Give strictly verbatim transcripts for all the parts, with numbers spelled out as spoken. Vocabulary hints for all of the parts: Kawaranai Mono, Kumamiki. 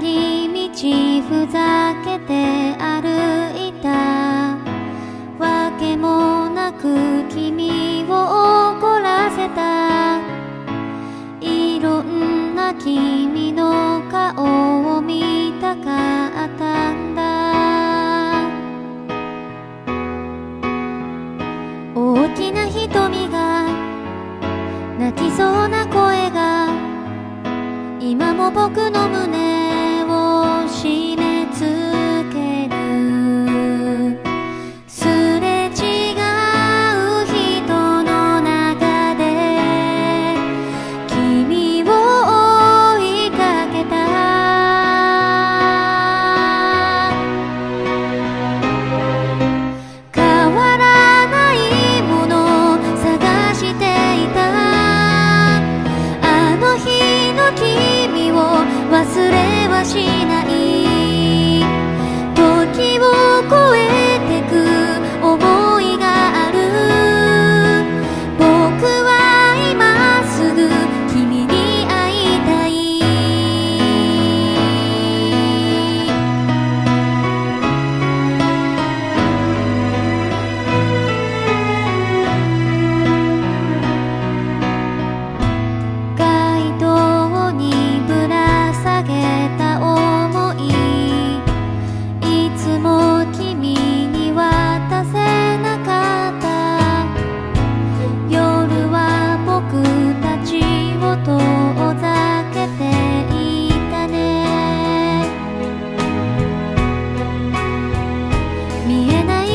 帰り道ふざけて歩いた。わけもなく君を怒らせた。いろんな君の顔を見たかったんだ。大きな瞳が泣きそうな声が今も僕の胸を締め付ける。すれ違う人の中で君を追いかけた。変わらないもの探していた。あの日の君忘れはしない。時を越えてく思いがある。僕は今すぐ君に会いたい。街灯に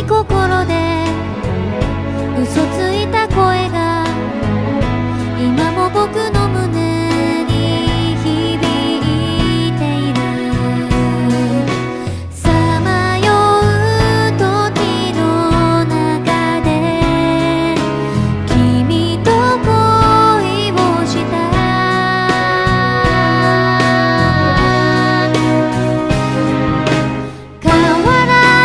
心で嘘ついた声が今も僕の胸に響いている。さまよう時の中で君と恋をした。変わら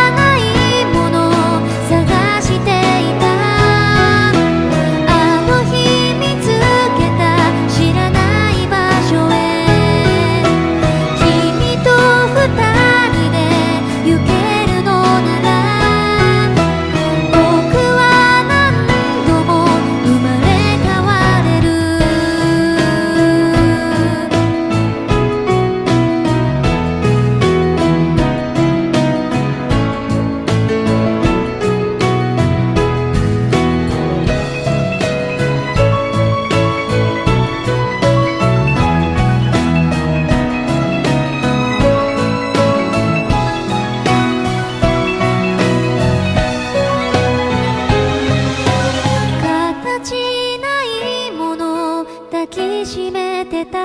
抱きしめてた。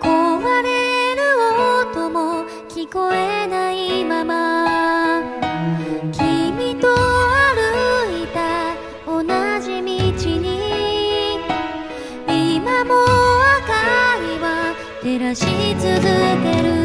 壊れる音も聞こえないまま君と歩いた同じ道に今も明かりは照らし続ける。